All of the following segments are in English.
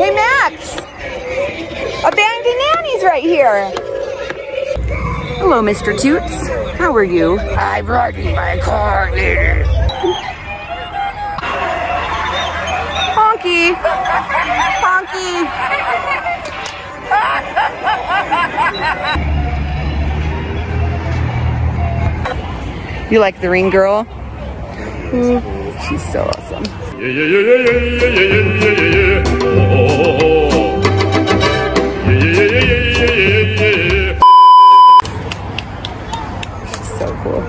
Hey, Max. Abandoned Nanny's right here. Hello, Mr. Toots. How are you? I brought you my car later. Honky. Honky. You like the ring girl? Mm. She's so awesome. She's so cool.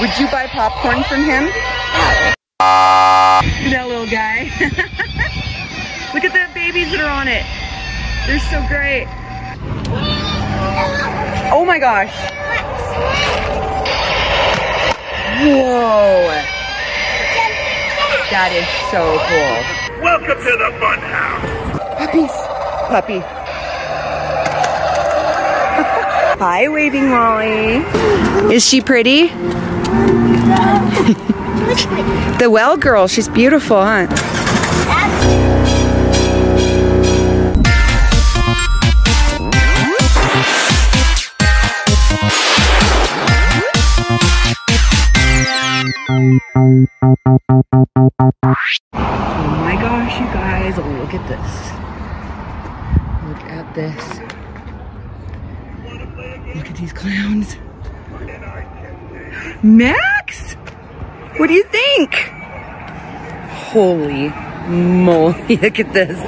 Would you buy popcorn from him? That little guy. Look at the babies that are on it. They're so great. Oh my gosh. Whoa. That is so cool. Welcome to the fun house. Puppies. Puppy. Hi, Waving Wally. Is she pretty? The well girl, she's beautiful, huh? Look at this. Look at this. Look at these clowns. Max! What do you think? Holy moly, look at this.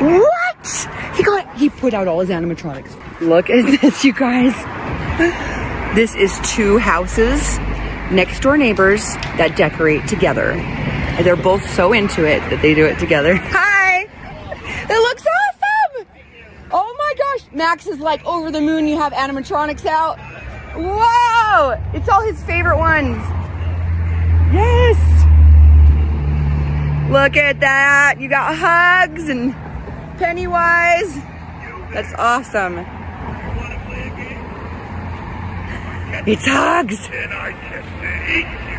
What? He put out all his animatronics. Look at this, you guys. This is two houses, next door neighbors that decorate together. And they're both so into it that they do it together. Hi! It looks awesome! Oh my gosh! Max is like over the moon, you have animatronics out. Whoa! It's all his favorite ones. Yes! Look at that! You got Hugs and Pennywise. That's awesome. It's Hugs! And I can eat you.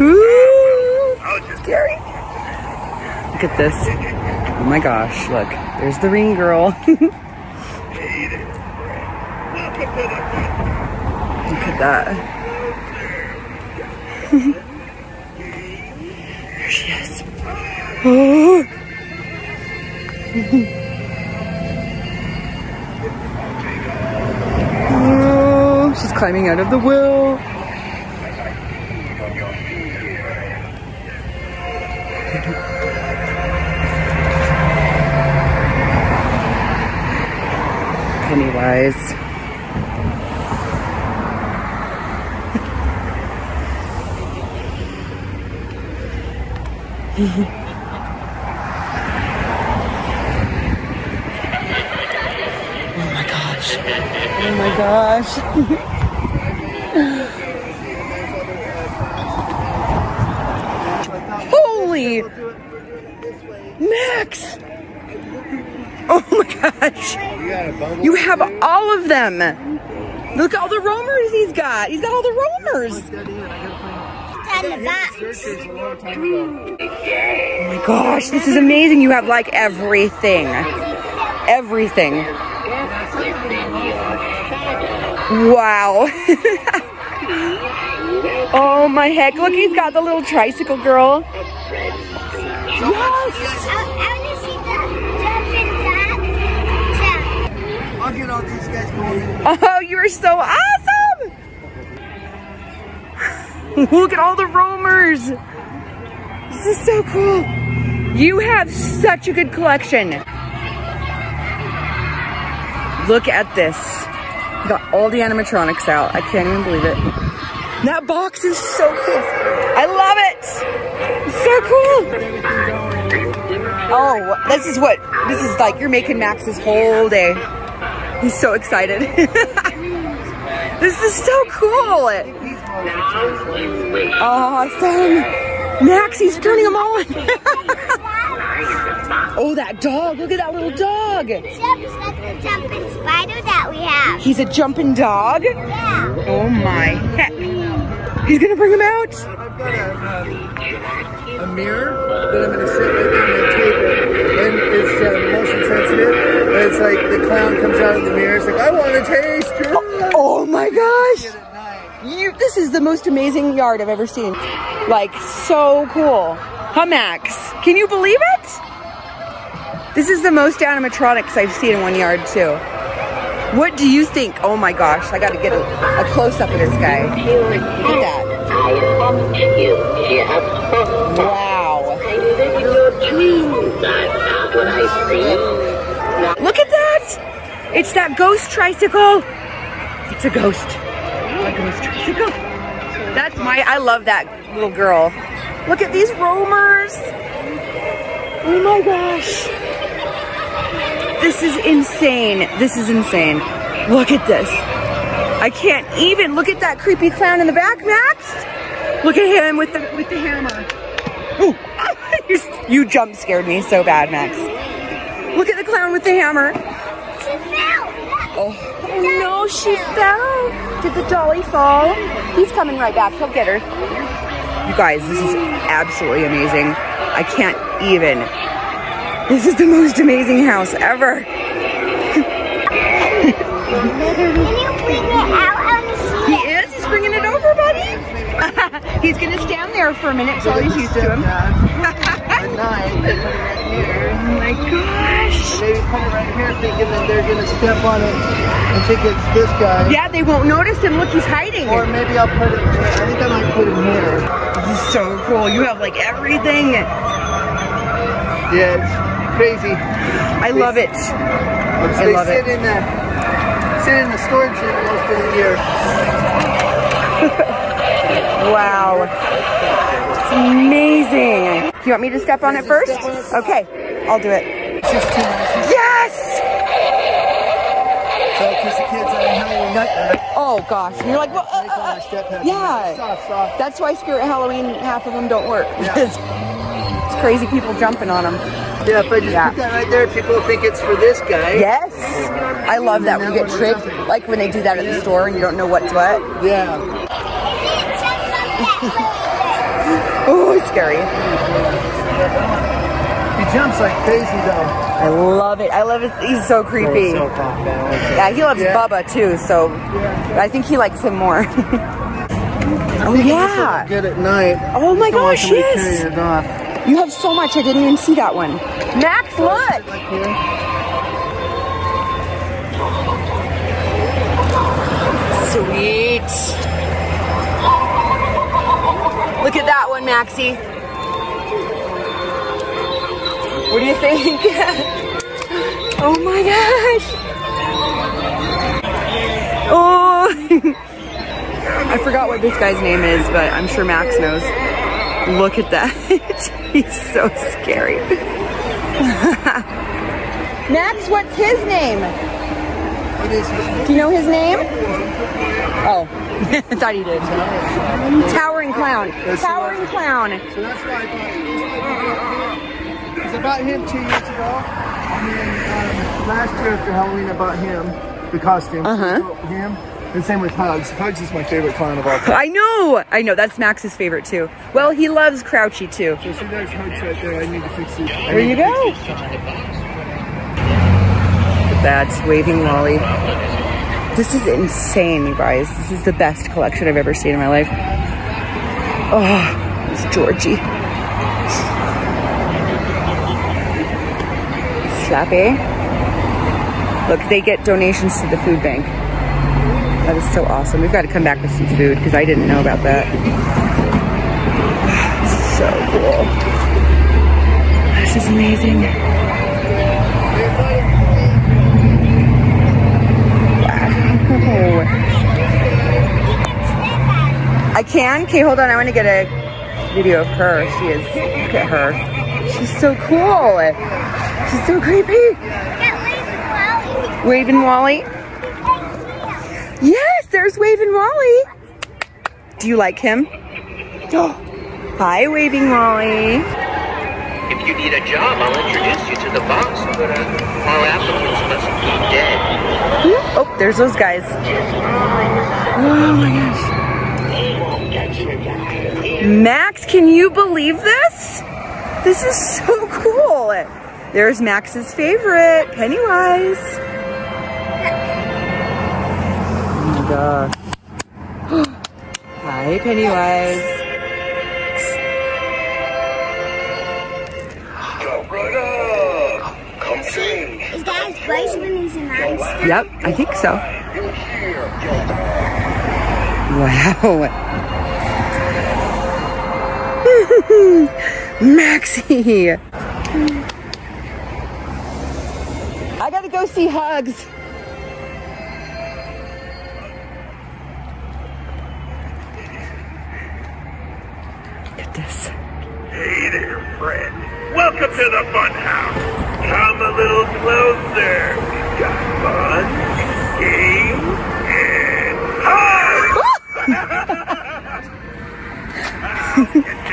Ooh, scary. Look at this. Oh my gosh, look. There's the ring girl. Look at that. There she is. Oh. Oh, she's climbing out of the well. Pennywise. Oh my gosh. Oh my gosh. Holy Max! Oh my gosh! You have all of them! Look at all the roamers he's got! He's got all the roamers! Oh my gosh, this is amazing! You have like everything. Everything. Wow! Oh my heck, look, he's got the little tricycle girl. Yes! Oh, you are so awesome! Look at all the roamers! This is so cool! You have such a good collection! Look at this. You got all the animatronics out. I can't even believe it. That box is so cool! I love it! It's so cool! Oh, this is like you're making Max this whole day. He's so excited. This is so cool. Awesome. Max, he's turning them all on. Oh, that dog. Look at that little dog. He's the jumping spider that we have. He's a jumping dog? Yeah. Oh, my heck. He's going to bring him out. I've got a mirror that I'm going to sit with on my table, and it's motion sensitive, and it's like the clown comes out of the mirror, it's like, I want to taste your life. Oh my gosh! This is the most amazing yard I've ever seen. Like, so cool. Hummacks, can you believe it? This is the most animatronics I've seen in one yard too. What do you think? Oh my gosh, I gotta get a close-up of this guy. Look at that. Wow. Look at that! It's that ghost tricycle! It's a ghost. A ghost tricycle. That's my, I love that little girl. Look at these roamers! Oh my gosh! This is insane. This is insane. Look at this. I can't even. Look at that creepy clown in the back, Max. Look at him with the hammer. Oh, you jump scared me so bad, Max. Look at the clown with the hammer. She fell. Oh no, she fell. Did the dolly fall? He's coming right back. He'll get her. You guys, this is absolutely amazing. I can't even. This is the most amazing house ever. Can you bring it out on the seat? He is. He's bringing it over, buddy. He's going to stand there for a minute so he's used to him. Oh my gosh. Maybe put it right here thinking that they're going to step on it and think it's this guy. Yeah, they won't notice him. Look, he's hiding. Or maybe I'll put it here. I think I might put it here. This is so cool. You have like everything. Yes. Crazy. I love it. They sit in the storage room most of the year. Wow. It's amazing. Do you want me to step on it first? Okay, I'll do it. Yes! So, because the kids are in Halloween Nightmare. Oh gosh, and you're like, well, yeah. Soft. That's why Spirit Halloween, half of them don't work. Yeah. It's crazy people jumping on them. Yeah, if I just put that right there, people think it's for this guy. Yes! I love that when you get tricked, like when they do that at the store and you don't know what's what. Yeah. Oh, it's scary. He jumps like crazy though. I love it. I love it. He's so creepy. So yeah, he loves Bubba too, so I think he likes him more. Oh yeah! Good at night. Oh my gosh, yes! You have so much, I didn't even see that one. Max, look! Sweet. Look at that one, Maxie. What do you think? Oh my gosh. Oh. I forgot what this guy's name is, but I'm sure Max knows. Look at that. He's so scary. Max, what's his name? Do you know his name? Oh, I thought he did. Towering Clown. Towering Clown. So that's why I was about him 2 years ago. And then last year after Halloween, about him, the costume. Him. And same with Hugs. Hugs is my favorite clown of all time. I know, that's Max's favorite too. Well, he loves Crouchy too. So see, there's Hugs right there, I need to fix it. There you go. Look at that, Waving Wally. This is insane, you guys. This is the best collection I've ever seen in my life. Oh, it's Georgie. Slappy. Look, they get donations to the food bank. That is so awesome. We've got to come back with some food because I didn't know about that. So cool. This is amazing. Wow. I can? Okay, hold on. I want to get a video of her. She is, look at her. She's so cool. She's so creepy. Waving Wally. Yes, there's Waving Wally. Do you like him? Oh, hi, Waving Wally. If you need a job, I'll introduce you to the boss, but all applicants must be dead. Oh, there's those guys. Oh my gosh. He won't get you guys. Max, can you believe this? This is so cool. There's Max's favorite, Pennywise. Oh my gosh. Hi, Pennywise. Go, brother. Come sing. Is that his voice when he's an monster? Yep, I think so. Wow. Maxie! I gotta go see Hugs. Get this. Hey there, friend. Welcome to the fun house. Come a little closer. We've got fun, games, and hugs!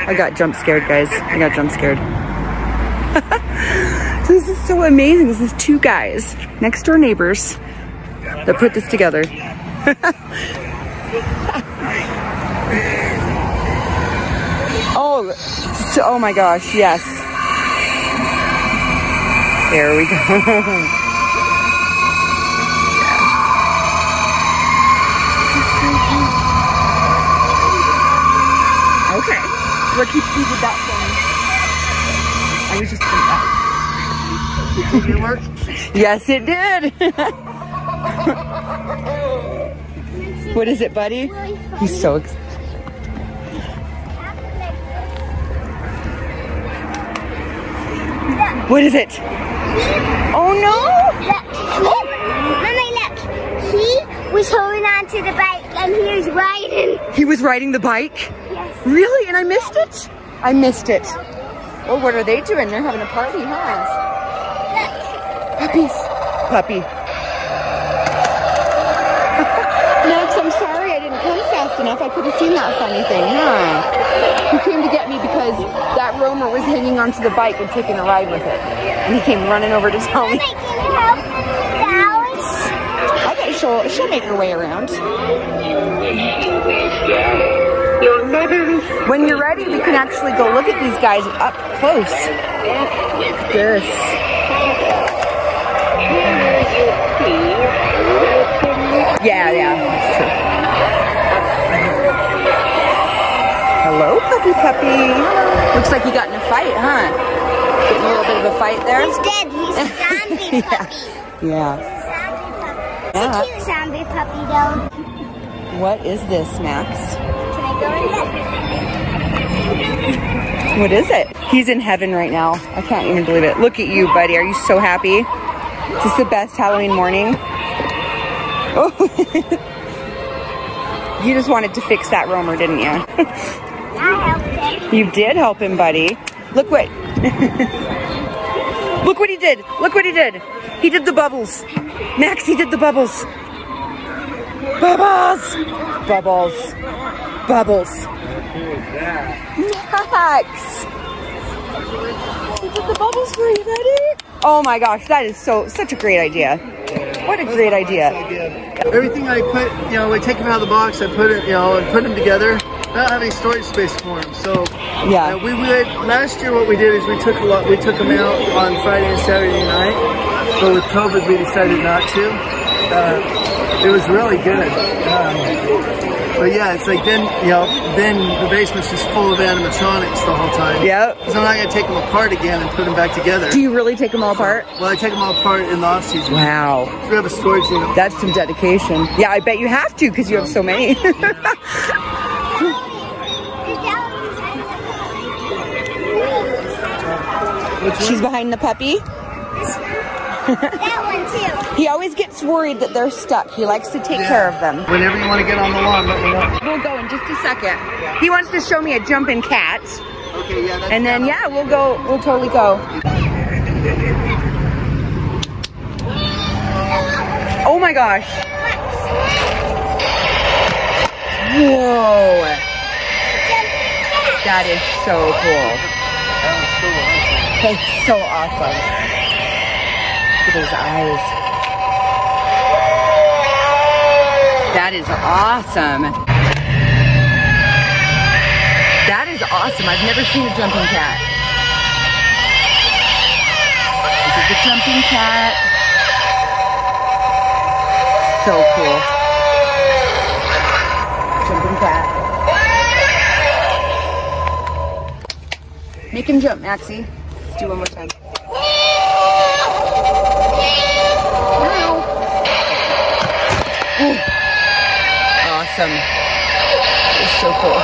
I got jump scared, guys. I got jump scared. This is so amazing. This is two guys, next door neighbors, that put this together. Oh, so, oh my gosh, yes. There we go. What keeps you with that phone? I was just thinking that. Did it work? Yes, it did. What is it, buddy? Really, he's so excited. Look. What is it? He, oh no! Look, Mama, look. He was holding on to the bike and he was riding. He was riding the bike? Really? And I missed it? I missed it. Oh, what are they doing? They're having a party, huh? Puppies. Puppy. Max, I'm sorry I didn't come fast enough. I could have seen that funny thing, huh? He came to get me because that roamer was hanging onto the bike and taking a ride with it. And he came running over to tell me. I bet she'll make her way around. When you're ready, we can actually go look at these guys up close. Look at this. Yeah, that's true. Hello, puppy. Looks like you got in a fight, huh? Getting a little bit of a fight there. He's dead. He's a zombie puppy. Yeah. He's a cute zombie puppy, though. What is this, Max? What is it? He's in heaven right now. I can't even believe it. Look at you, buddy. Are you so happy? Is this the best Halloween morning? Oh, you just wanted to fix that roamer, didn't you? I helped him. You did help him, buddy. Look what. Look what he did. Look what he did. He did the bubbles. Max, he did the bubbles. Bubbles. Bubbles. Bubbles. Max! We did the bubbles for you, buddy. Oh my gosh, that is such a great idea. What a great idea. Everything I put, you know, I take them out of the box, I put it, you know, and put them together, not having storage space for them. So yeah, we would, last year what we did is we took them out on Friday and Saturday night, but with COVID we decided not to. It was really good. But yeah, it's like then the basement's just full of animatronics the whole time. Yep. Because I'm not going to take them apart again and put them back together. Do you really take them all apart? Well, I take them all apart in the off-season. Wow. So we have a storage unit. That's some dedication. Yeah, I bet you have to because you have so many. She's behind the puppy. That one too. He always gets worried that they're stuck. He likes to take care of them. Whenever you want to get on the lawn, let me know. We'll go in just a second. Yeah. He wants to show me a jumping cat. Okay, yeah. That's and then yeah, we'll go. We'll totally go. Oh my gosh! Whoa! That is so cool. That's so awesome. His eyes. That is awesome. That is awesome. I've never seen a jumping cat. This is a jumping cat. So cool. Jumping cat. Make him jump, Maxie. Let's do one more time. Awesome. It's so cool.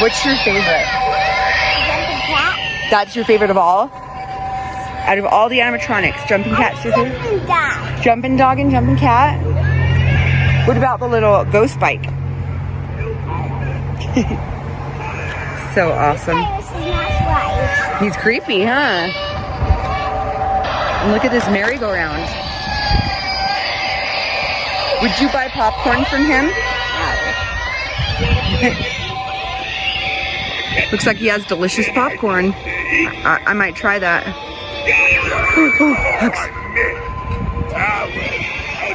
What's your favorite? Jumping cat. That's your favorite of all? Out of all the animatronics, jumping cat's your favorite? Jumping dog. Jumping dog and jumping cat? What about the little ghost bike? So awesome. He's creepy, huh? And look at this merry-go-round. Would you buy popcorn from him? Looks like he has delicious popcorn. I might try that. Ooh, Hugs.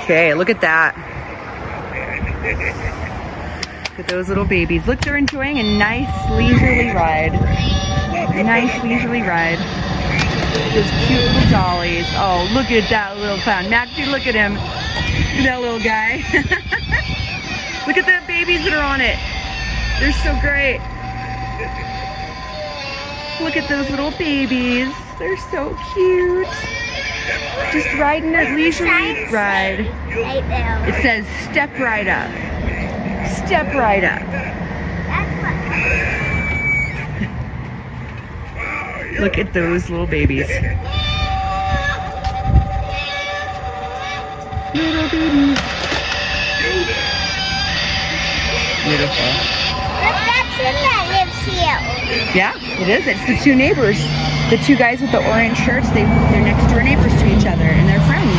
Okay, look at that. Look at those little babies. Look, they're enjoying a nice leisurely ride. A nice leisurely ride. Those cute little dollies. Oh, look at that little clown. Maxie, look at him. That little guy. Look at the babies that are on it. They're so great. Look at those little babies. They're so cute. Just riding their leisurely ride. It says step right up. Step right up. Look at those little babies. Little baby. Beautiful. Look, that's him that lives here. Yeah, it is. It's the two neighbors. The two guys with the orange shirts, they're next door neighbors to each other, and they're friends.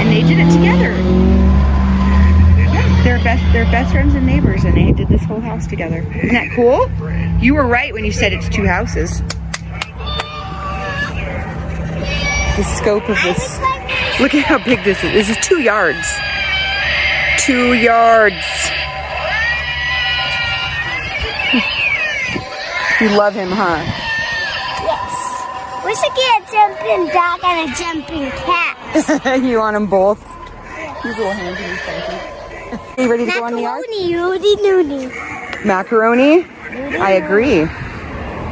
And they did it together. Yeah, they're best friends and neighbors, and they did this whole house together. Isn't that cool? You were right when you said it's two houses. The scope of this. Look at how big this is. This is 2 yards. 2 yards. You love him, huh? Yes. We should get a jumping dog and a jumping cat. You want them both? Yeah. He's a little handy. Are you ready to go on the yard? Macaroni, noody. Macaroni? I agree.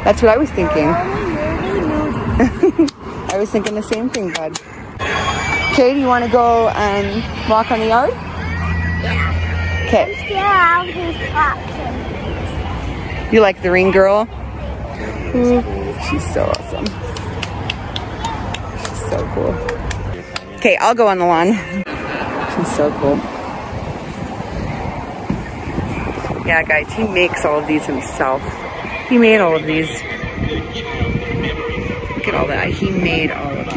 That's what I was thinking. I was thinking the same thing, bud. Okay, do you want to go and walk on the yard? Yeah. Okay. I'm scared of his. You like the ring girl? Mm. She's so awesome. She's so cool. Okay, I'll go on the lawn. She's so cool. Yeah, guys, he makes all of these himself. He made all of these. Look at all that. He made all of these.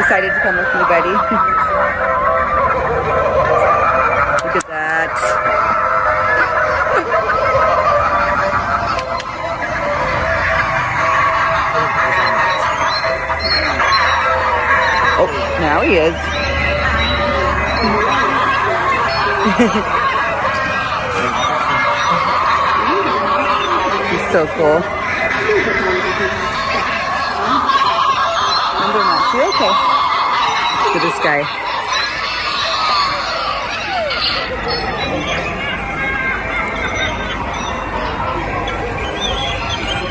Decided to come with me, buddy. Look at that. Oh, now he is. He's so cool. I'm doing that. You're okay. To this guy.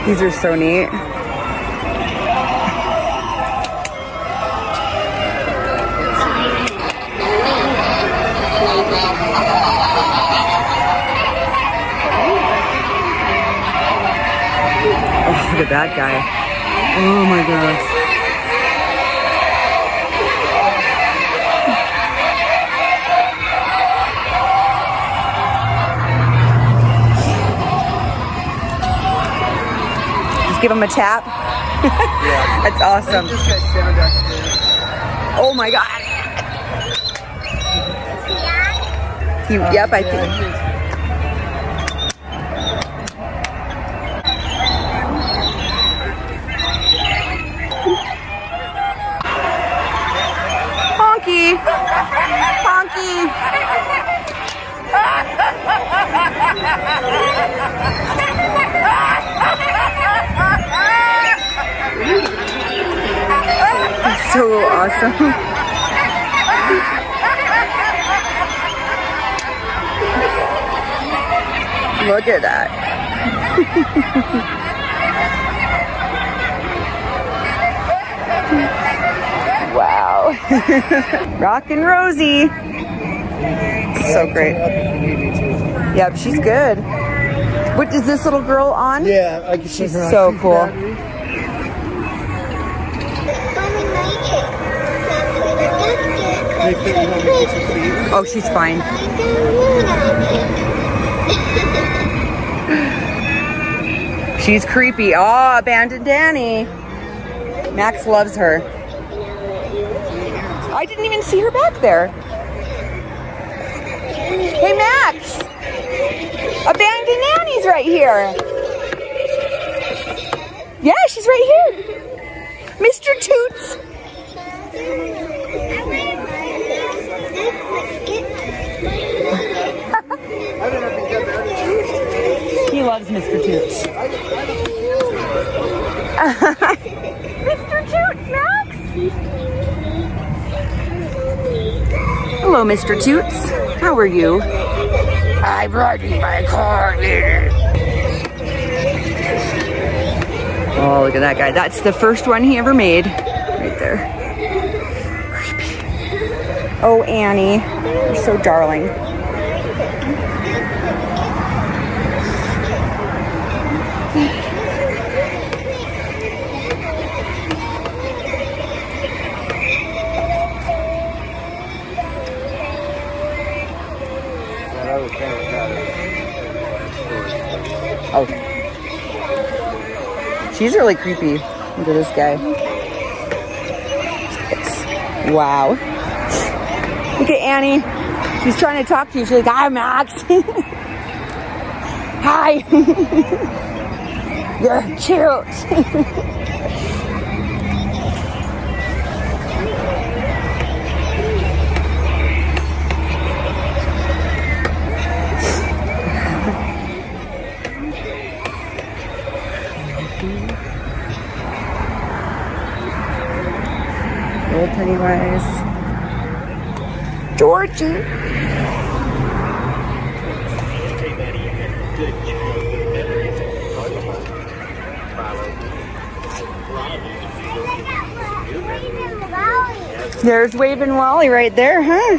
These are so neat. Oh, look at that guy. Oh my gosh. Give him a tap. Yeah. That's awesome. Oh my god. Yep, I think. That's so awesome. Look at that. Wow. Rockin' Rosie. So great. Yep, she's good. What is this little girl on? Yeah, I can see her. She's so cool. Oh, she's fine. She's creepy. Oh, Abandoned Nanny. Max loves her. I didn't even see her back there. Hey, Max. Abandoned Nanny's right here. Yeah, she's right here. Mr. Toots. He loves Mr. Toots. Mr. Toots, Max. Hello, Mr. Toots. How are you? I brought you my car later. Oh, look at that guy. That's the first one he ever made. Right there. Creepy. Oh, Annie. You're so darling. Okay. She's really creepy. Look at this guy. Wow. Look at Annie. She's trying to talk to you. She's like, hi, Max. Hi. You're cute. Little Pennywise. Georgie. There's Waving Wally right there, huh?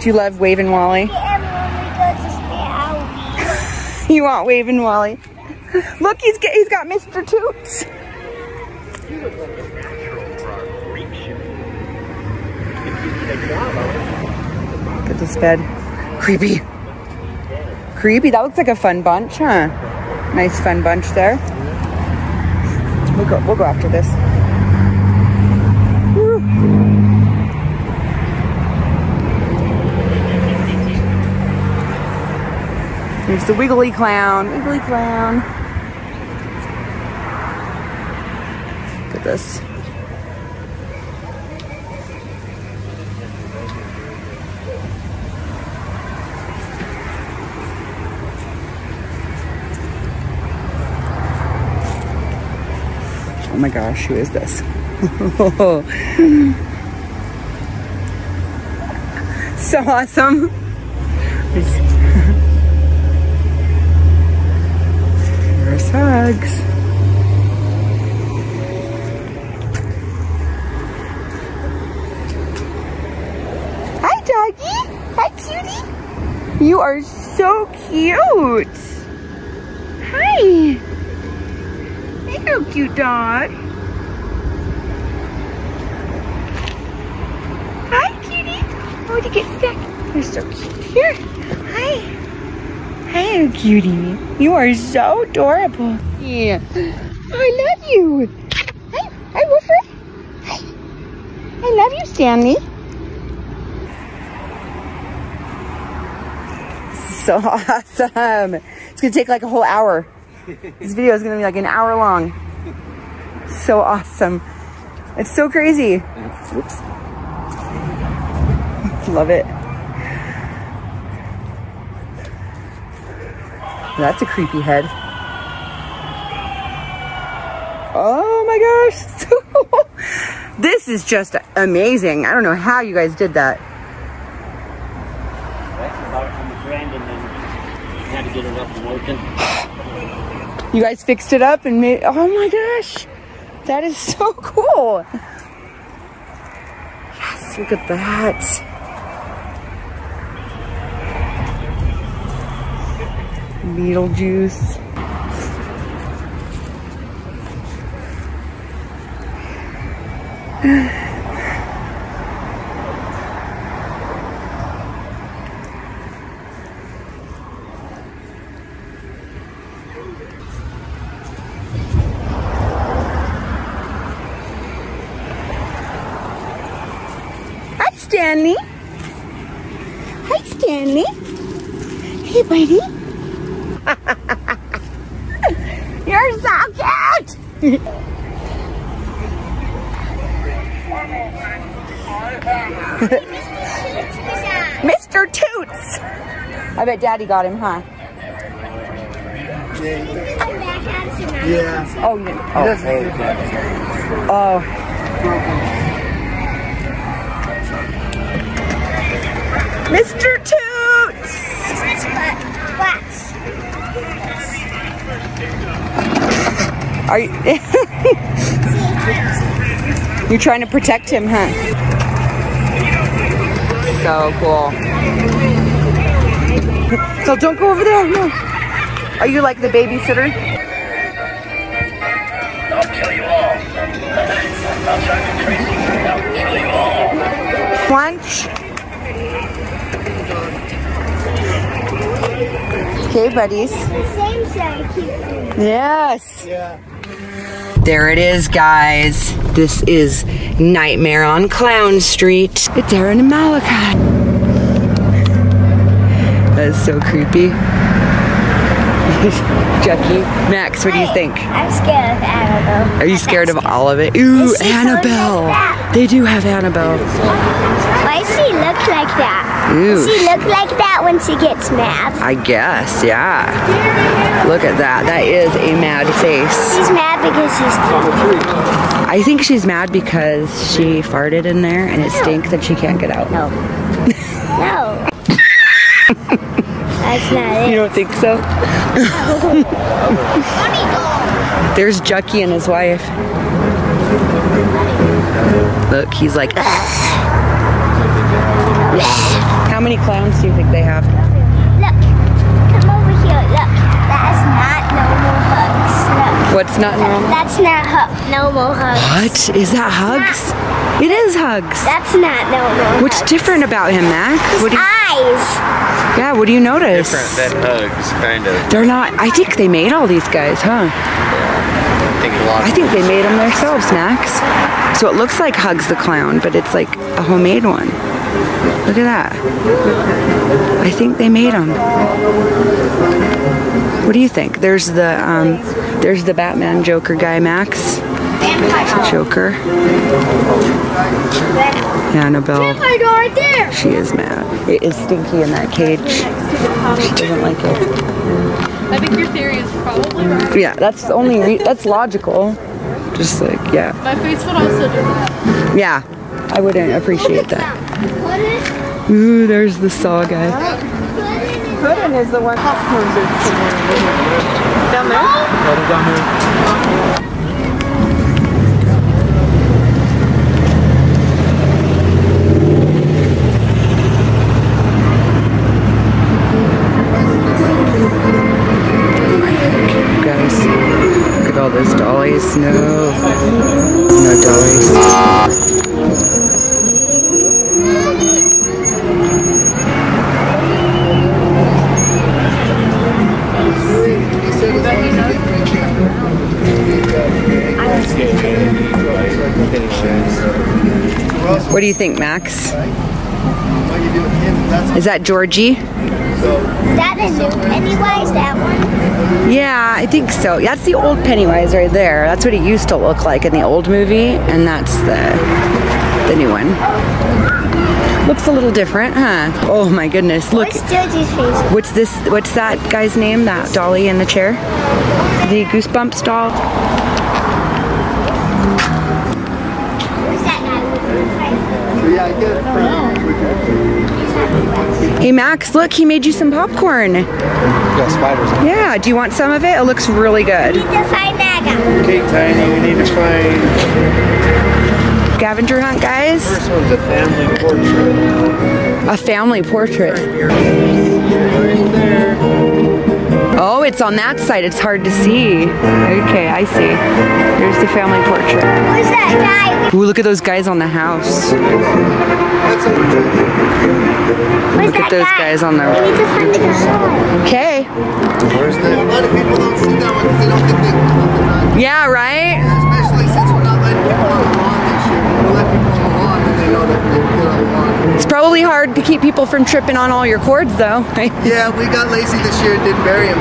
Do you love Waving Wally? You want Waving Wally? Look, he's got Mr. Toots. Look at this bed. Creepy. Creepy. That looks like a fun bunch, huh? Nice fun bunch there. We'll go after this. Woo. There's the wiggly clown. Wiggly clown. Look at this. Oh my gosh, who is this? So awesome. There's Hugs. Hi, doggy. Hi, cutie. You are so cute. Hi. Hello, cute dog. Hi, cutie. Oh, did you get stuck? You're so cute. Here. Hi. Hi, cutie. You are so adorable. Yeah. I love you. Hi. Hi, Woofer. Hi. I love you, Stanley. so awesome. It's gonna take like a whole hour. This video is gonna be like an hour long. So awesome. It's so crazy. Oops. Love it. That's a creepy head. Oh my gosh. This is just amazing. I don't know how you guys did that. You guys fixed it up and made, oh my gosh. That is so cool. Yes, look at that. Beetlejuice. Stanley. Hi, Stanley. Hey, buddy. You're so cute. Mr. Toots. I bet Daddy got him, huh? Yeah. Oh, yeah. Oh. Oh. Mr. Toots! Are you you're trying to protect him, huh? So cool. So don't go over there. No. Are you like the babysitter? I'll kill you all. I'll try to trace you. I'll kill you all. Punch. Okay, buddies. Yes. Yeah. There it is, guys. This is Nightmare on Clown Street. It's Aaron and Malachi. That is so creepy. Jackie, Max, what do you think? I'm scared of Annabelle. Are you scared of all of it? Ooh, Annabelle. They do have Annabelle. Why does she look like that? Ooh. She looks like that when she gets mad. I guess, yeah. Look at that. That is a mad face. She's mad because she's cute. I think she's mad because she farted in there and it stinks and she can't get out. No. No. That's not it. You don't think so? There's Jucky and his wife. Look, he's like... How many clowns do you think they have? Look, come over here, look. That is not normal Hugs, look. What's not normal? That's not normal Hugs. What? Is that Hugs? Not, it is Hugs. That's not normal What's Hugs. Different about him, Max? His eyes. Yeah, what do you notice? Different than Hugs, kind of. They're not, I think they made all these guys, huh? Yeah, I think they made them themselves, Max. So it looks like Hugs the Clown, but it's like a homemade one. Look at that. I think they made them. What do you think? There's the Batman Joker guy, Max. Joker. Annabelle. She is mad. It is stinky in that cage. She doesn't like it. I think your theory is probably right. Yeah, that's the only that's logical. Just like, yeah. My face would also do that. Yeah. I wouldn't appreciate that. Ooh, there's the saw guy. Puddin is the one that moves it. Down there? Down there. Guys, look at all those dollies. No. No dollies. What do you think, Max? Is that Georgie? That that the new Pennywise, that one? Yeah, I think so. That's the old Pennywise right there. That's what it used to look like in the old movie, and that's the new one. Looks a little different, huh? Oh my goodness, look. What's Georgie's face? What's this, what's that guy's name, that dolly in the chair? The Goosebumps doll? Hey Max, look, he made you some popcorn. You got spiders on. Yeah, do you want some of it? It looks really good. We need to find Gaga. Okay, Tiny, we need to find... Scavenger hunt, guys. First one's a family portrait. A family portrait. Oh, it's on that side. It's hard to see. Okay, I see. There's the family portrait. Who's that guy? Ooh, look at those guys on the house. Look at those guys on the road. Okay. Yeah, right? Especially since we're not letting people on the lawn this year. We'll let people on the lawn and they know that they'll get on the lawn. It's probably hard to keep people from tripping on all your cords, though. Yeah, we got lazy this year and didn't bury them.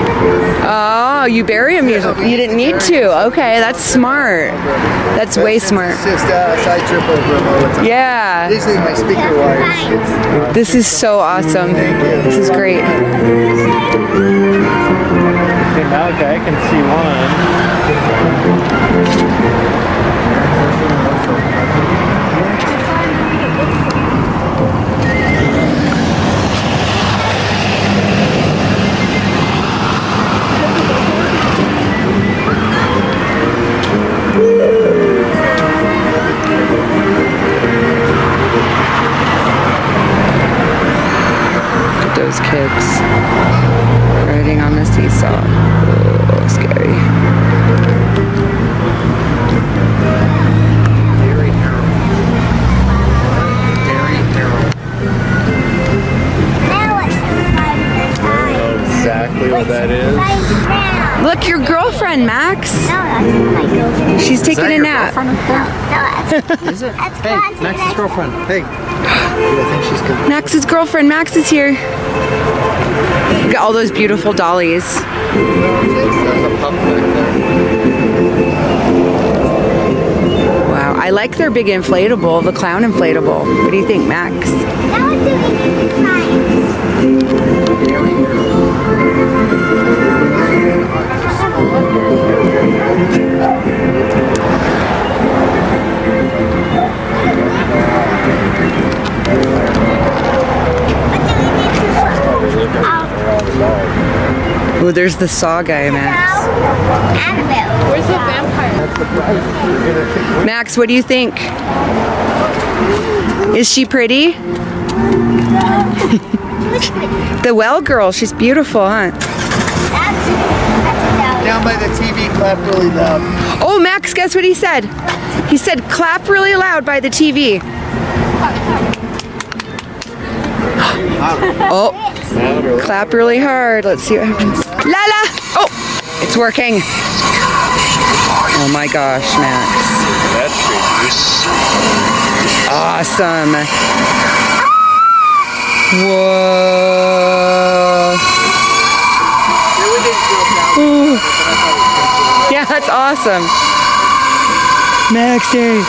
Oh, you bury them? You didn't need to. Okay, that's smart. That's way smart. It's just side trip over them all the time. Yeah. These are my speaker wires. This is so awesome. This is great. Okay, Malachi, I can see one. Look at those kids. Riding on the seesaw. Oh, scary. Very narrow. Very narrow. Now it's I don't know exactly what that is. Look, your girlfriend, Max. No, that's my girlfriend. She's taking a nap. No, is it? That's hey, Max's girlfriend. Hey. I think she's good. Max's girlfriend. Max is here. Look at all those beautiful dollies. Wow, I like their big inflatable, the clown inflatable. What do you think, Max? That was Oh, there's the saw guy, Max. Annabelle. Where's the vampire? Max, what do you think? Is she pretty? The well girl, she's beautiful, huh? Down by the TV, clap really loud. Oh, Max, guess what he said? He said, clap really loud by the TV. Oh. Clap really hard. Let's see what happens. Lala! Oh! It's working. Oh my gosh, Max. That's pretty awesome. Whoa. Ooh. Yeah, that's awesome. Maxie.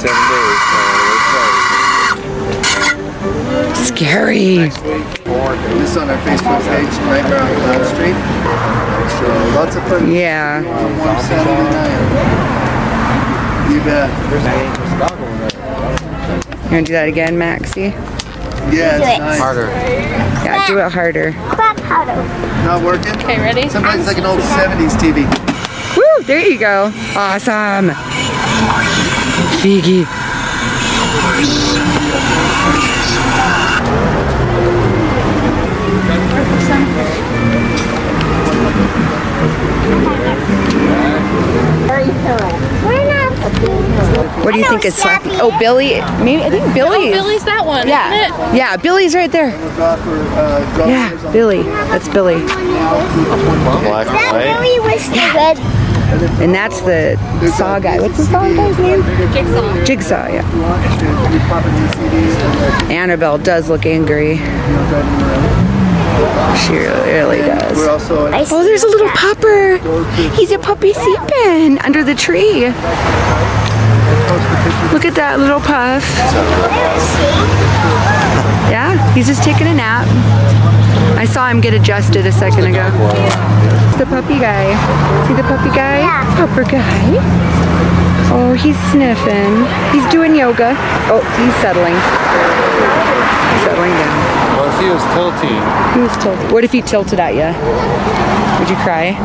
7 days. Scary. This on our Facebook page, Nightmare on Clown Street. So lots of fun. Yeah. Warm Saturday night. You bet. You want to do that again, Maxie? Yeah, it's nice. Harder. Yeah, do it harder. Clap harder. Not working? Okay, ready? Sometimes it's like an old 70s TV. Woo, there you go. Awesome. Figgy. What do you think is Slappy? Oh, Billy. Maybe I think Billy. Oh, Billy's that one. Yeah, isn't it? Yeah, Billy's right there. Yeah, Billy. That's Billy. Black and white. That Billy was the red. And that's the Saw guy. What's the Saw guy's name? Jigsaw. Jigsaw, yeah. Annabelle does look angry. She really does. Oh, there's a little pupper. He's a puppy sleeping under the tree. Look at that little puff. Yeah, he's just taking a nap. I saw him get adjusted a second ago. The puppy guy. See the puppy guy? Pupper guy. Oh, he's sniffing. He's doing yoga. Oh, he's settling. He's settling down. What if he was tilting? He was tilting. What if he tilted at you? Would you cry?